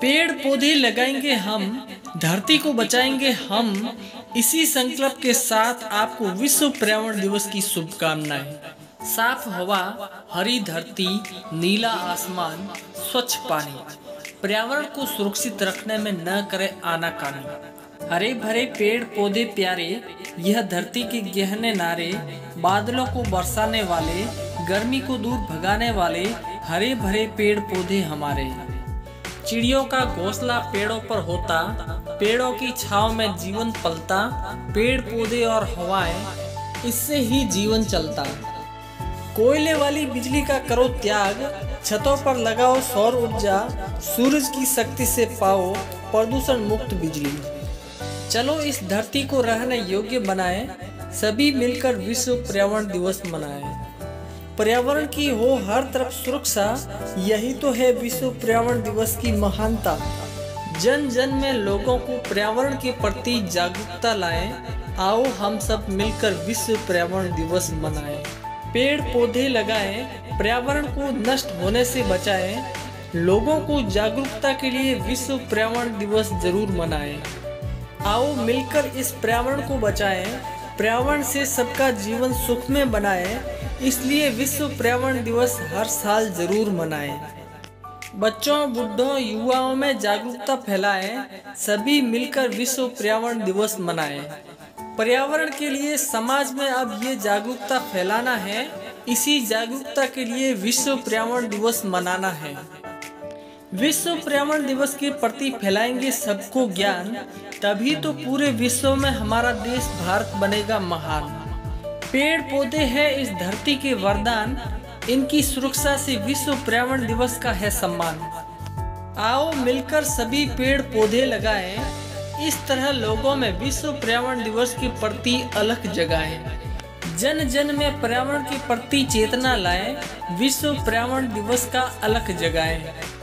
पेड़ पौधे लगाएंगे हम, धरती को बचाएंगे हम। इसी संकल्प के साथ आपको विश्व पर्यावरण दिवस की शुभकामनाएं। साफ हवा, हरी धरती, नीला आसमान, स्वच्छ पानी, पर्यावरण को सुरक्षित रखने में न करें आनाकानी। हरे भरे पेड़ पौधे प्यारे, यह धरती के गहने नारे। बादलों को बरसाने वाले, गर्मी को दूर भगाने वाले, हरे भरे पेड़ पौधे हमारे। चिड़ियों का घोंसला पेड़ों पर होता, पेड़ों की छांव में जीवन पलता। पेड़ पौधे और हवाएं, इससे ही जीवन चलता। कोयले वाली बिजली का करो त्याग, छतों पर लगाओ सौर ऊर्जा। सूरज की शक्ति से पाओ प्रदूषण मुक्त बिजली। चलो इस धरती को रहने योग्य बनाएं, सभी मिलकर विश्व पर्यावरण दिवस मनाएं। पर्यावरण की हो हर तरफ सुरक्षा, यही तो है विश्व पर्यावरण दिवस की महानता। जन जन में लोगों को पर्यावरण के प्रति जागरूकता लाएं। आओ हम सब मिलकर विश्व पर्यावरण दिवस मनाएं। पेड़ पौधे लगाएं, पर्यावरण को नष्ट होने से बचाएं। लोगों को जागरूकता के लिए विश्व पर्यावरण दिवस जरूर मनाएं। आओ मिलकर इस पर्यावरण को बचाएं, पर्यावरण से सबका जीवन सुखमय बनाएं। इसलिए विश्व पर्यावरण दिवस हर साल जरूर मनाएं। बच्चों, बूढ़ों, युवाओं में जागरूकता फैलाएं। सभी मिलकर विश्व पर्यावरण दिवस मनाएं। पर्यावरण के लिए समाज में अब ये जागरूकता फैलाना है। इसी जागरूकता के लिए विश्व पर्यावरण दिवस मनाना है। विश्व पर्यावरण दिवस के प्रति फैलाएंगे सबको ज्ञान, तभी तो पूरे विश्व में हमारा देश भारत बनेगा महान। पेड़ पौधे हैं इस धरती के वरदान, इनकी सुरक्षा से विश्व पर्यावरण दिवस का है सम्मान। आओ मिलकर सभी पेड़ पौधे लगाएं, इस तरह लोगों में विश्व पर्यावरण दिवस के प्रति अलख जगाएं। जन जन में पर्यावरण के प्रति चेतना लाएं, विश्व पर्यावरण दिवस का अलख जगाएं।